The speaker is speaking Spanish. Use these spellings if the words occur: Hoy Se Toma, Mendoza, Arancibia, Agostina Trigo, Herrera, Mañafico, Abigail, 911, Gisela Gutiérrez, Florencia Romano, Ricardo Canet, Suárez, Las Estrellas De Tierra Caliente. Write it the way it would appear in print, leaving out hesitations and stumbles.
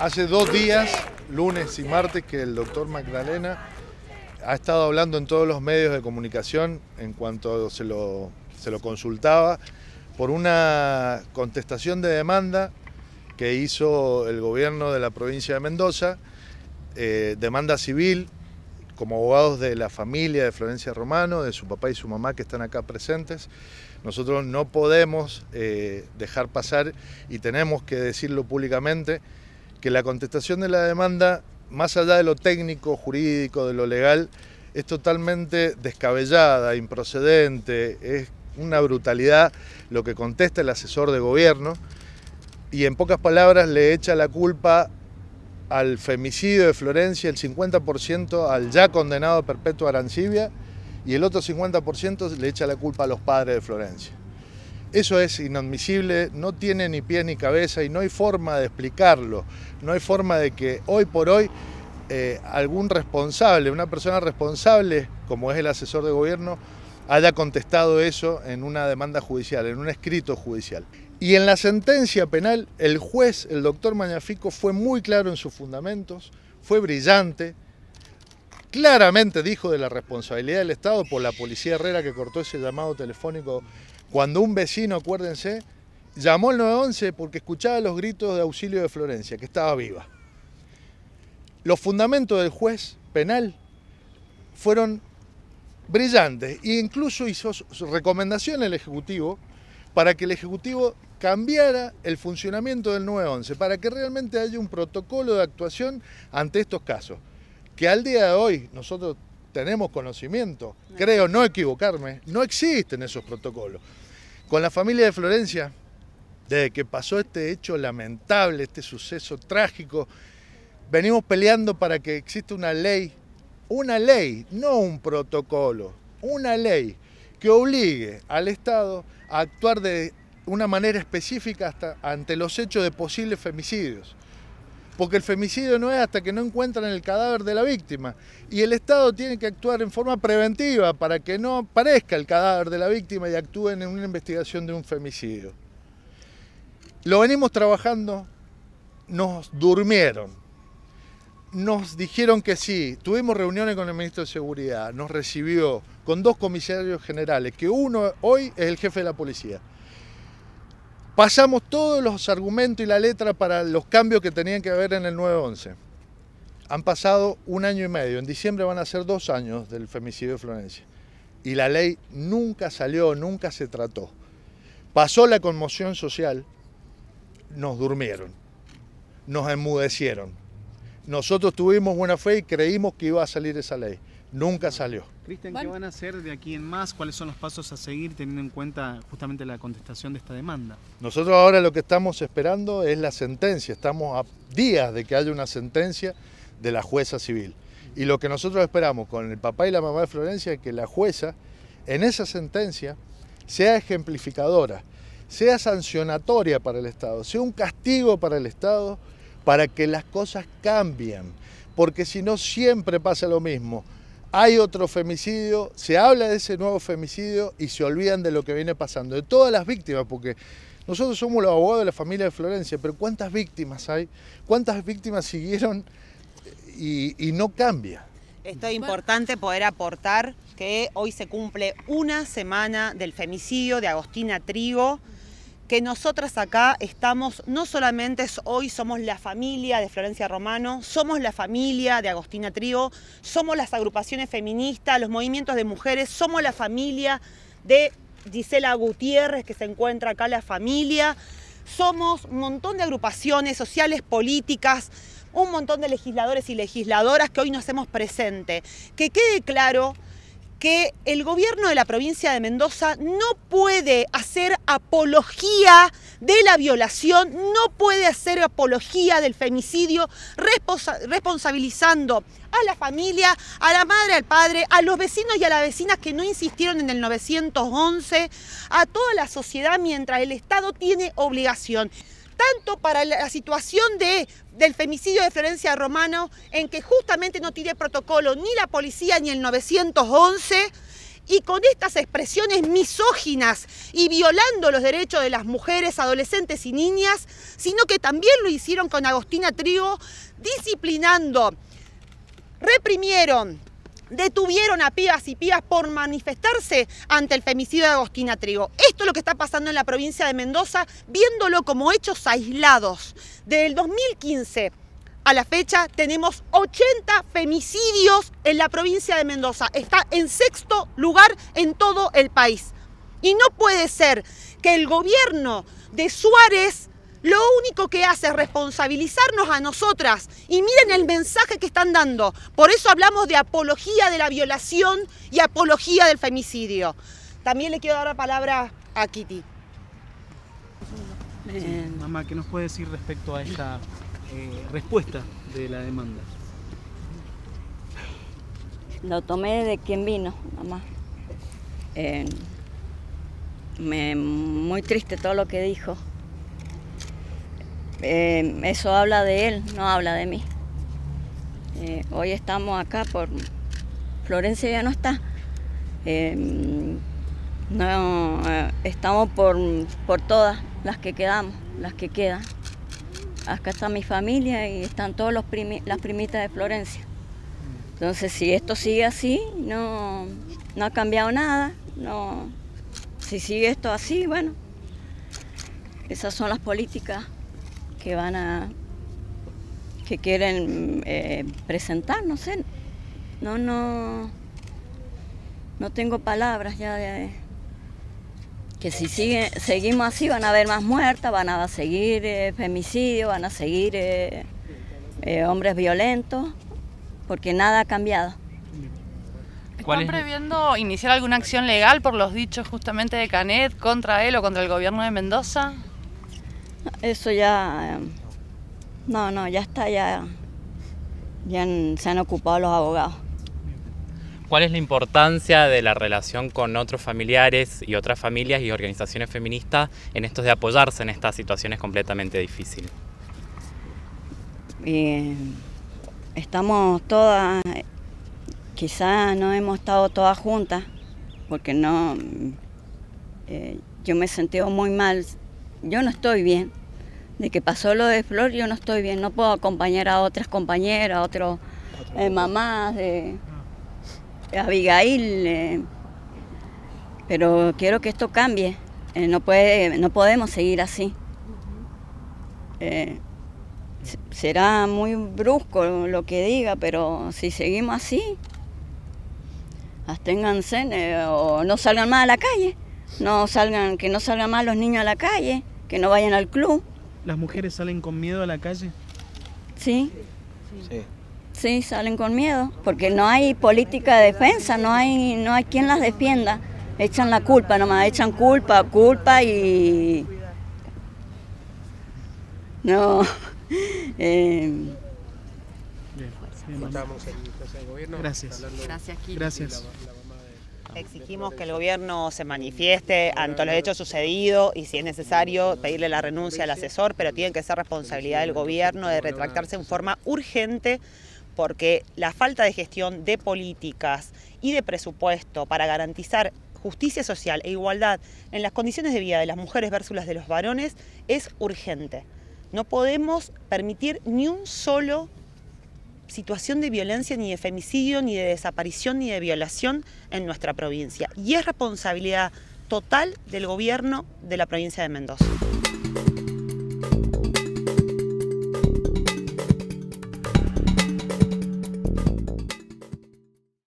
Hace 2 días, lunes y martes, que el doctor Magdalena ha estado hablando en todos los medios de comunicación en cuanto se lo consultaba por una contestación de demanda que hizo el gobierno de la provincia de Mendoza, demanda civil, como abogados de la familia de Florencia Romano, de su papá y su mamá que están acá presentes. Nosotros no podemos dejar pasar, y tenemos que decirlo públicamente, que la contestación de la demanda, más allá de lo técnico, jurídico, de lo legal, es totalmente descabellada, improcedente, es una brutalidad lo que contesta el asesor de gobierno, y en pocas palabras le echa la culpa al femicidio de Florencia, el 50% al ya condenado perpetuo Arancibia, y el otro 50% le echa la culpa a los padres de Florencia. Eso es inadmisible, no tiene ni pies ni cabeza y no hay forma de explicarlo, no hay forma de que hoy por hoy algún responsable, una persona responsable como es el asesor de gobierno, haya contestado eso en una demanda judicial, en un escrito judicial. Y en la sentencia penal, el juez, el doctor Mañafico, fue muy claro en sus fundamentos, fue brillante, claramente dijo de la responsabilidad del Estado por la policía Herrera que cortó ese llamado telefónico cuando un vecino, acuérdense, llamó al 911 porque escuchaba los gritos de auxilio de Florencia, que estaba viva. Los fundamentos del juez penal fueron brillantes e incluso hizo recomendación al Ejecutivo para que el Ejecutivo cambiara el funcionamiento del 911, para que realmente haya un protocolo de actuación ante estos casos, que al día de hoy nosotros tenemos conocimiento, creo no equivocarme, no existen esos protocolos. Con la familia de Florencia, desde que pasó este hecho lamentable, este suceso trágico, venimos peleando para que exista una ley, no un protocolo, una ley que obligue al Estado a actuar de una manera específica hasta ante los hechos de posibles femicidios. Porque el femicidio no es hasta que no encuentran el cadáver de la víctima. Y el Estado tiene que actuar en forma preventiva para que no aparezca el cadáver de la víctima y actúen en una investigación de un femicidio. Lo venimos trabajando, nos durmieron. Nos dijeron que sí, tuvimos reuniones con el ministro de Seguridad, nos recibió con 2 comisarios generales, que uno hoy es el jefe de la policía. Pasamos todos los argumentos y la letra para los cambios que tenían que haber en el 911. Han pasado 1 año y medio, en diciembre van a ser 2 años del femicidio de Florencia. Y la ley nunca salió, nunca se trató. Pasó la conmoción social, nos durmieron, nos enmudecieron. Nosotros tuvimos buena fe y creímos que iba a salir esa ley. Nunca salió. Cristian, ¿qué van a hacer de aquí en más? ¿Cuáles son los pasos a seguir teniendo en cuenta justamente la contestación de esta demanda? Nosotros ahora lo que estamos esperando es la sentencia. Estamos a días de que haya una sentencia de la jueza civil. Y lo que nosotros esperamos con el papá y la mamá de Florencia es que la jueza, en esa sentencia, sea ejemplificadora, sea sancionatoria para el Estado, sea un castigo para el Estado, para que las cosas cambien, porque si no siempre pasa lo mismo. Hay otro femicidio, se habla de ese nuevo femicidio y se olvidan de lo que viene pasando, de todas las víctimas, porque nosotros somos los abogados de la familia de Florencia, pero ¿cuántas víctimas hay? ¿Cuántas víctimas siguieron y no cambia? Esto es importante poder aportar que hoy se cumple 1 semana del femicidio de Agostina Trigo, que nosotras acá estamos, no solamente hoy somos la familia de Florencia Romano, somos la familia de Agostina Trigo, somos las agrupaciones feministas, los movimientos de mujeres, somos la familia de Gisela Gutiérrez, que se encuentra acá la familia, somos un montón de agrupaciones sociales, políticas, un montón de legisladores y legisladoras que hoy nos hacemos presente. Que quede claro que el gobierno de la provincia de Mendoza no puede hacer apología de la violación, no puede hacer apología del femicidio, responsabilizando a la familia, a la madre, al padre, a los vecinos y a las vecinas que no insistieron en el 911, a toda la sociedad, mientras el Estado tiene obligación. Tanto para la situación del femicidio de Florencia Romano, en que justamente no tiene protocolo ni la policía ni el 911, y con estas expresiones misóginas y violando los derechos de las mujeres, adolescentes y niñas, sino que también lo hicieron con Agostina Trigo, disciplinando, reprimieron, detuvieron a pibas y pibas por manifestarse ante el femicidio de Agostina Trigo. Esto es lo que está pasando en la provincia de Mendoza, viéndolo como hechos aislados. Desde el 2015 a la fecha tenemos 80 femicidios en la provincia de Mendoza. Está en sexto lugar en todo el país. Y no puede ser que el gobierno de Suárez lo único que hace es responsabilizarnos a nosotras. Y miren el mensaje que están dando. Por eso hablamos de apología de la violación y apología del femicidio. También le quiero dar la palabra a Kitty. Sí, mamá, ¿qué nos puede decir respecto a esta respuesta de la demanda? Lo tomé de quien vino, mamá. Muy triste todo lo que dijo. Eso habla de él, no habla de mí. Hoy estamos acá por... Florencia ya no está. Estamos por todas las que quedamos, las que quedan. Acá está mi familia y están todas las primitas de Florencia. Entonces, si esto sigue así, no ha cambiado nada. No. Si sigue esto así, bueno, esas son las políticas que quieren presentar, no sé, no tengo palabras ya de que si seguimos así van a haber más muertas, van a seguir femicidios, van a seguir hombres violentos, porque nada ha cambiado. ¿Están previendo iniciar alguna acción legal por los dichos justamente de Canet contra él o contra el gobierno de Mendoza? Eso ya, ya está, ya se han ocupado los abogados. ¿Cuál es la importancia de la relación con otros familiares y otras familias y organizaciones feministas en estos de apoyarse en estas situaciones completamente difíciles? Estamos todas, quizás no hemos estado todas juntas, porque no, yo me he sentido muy mal. Yo no estoy bien, de que pasó lo de Flor yo no estoy bien, no puedo acompañar a otras compañeras, a otras mamás, a Abigail, pero quiero que esto cambie, no podemos seguir así. Será muy brusco lo que diga, pero si seguimos así, absténganse o no salgan más a la calle. Que no salgan más los niños a la calle, que no vayan al club. ¿Las mujeres salen con miedo a la calle? Sí. Sí. Sí, salen con miedo, porque no hay política de defensa, no hay quien las defienda. Echan la culpa nomás, echan culpa y... No. Gracias. Gracias, Kiki. Gracias. Exigimos que el gobierno se manifieste ante los hechos sucedidos y si es necesario pedirle la renuncia al asesor, pero tiene que ser responsabilidad del gobierno de retractarse en forma urgente porque la falta de gestión de políticas y de presupuesto para garantizar justicia social e igualdad en las condiciones de vida de las mujeres versus las de los varones es urgente. No podemos permitir ni un solo situación de violencia, ni de femicidio, ni de desaparición, ni de violación en nuestra provincia. Y es responsabilidad total del gobierno de la provincia de Mendoza.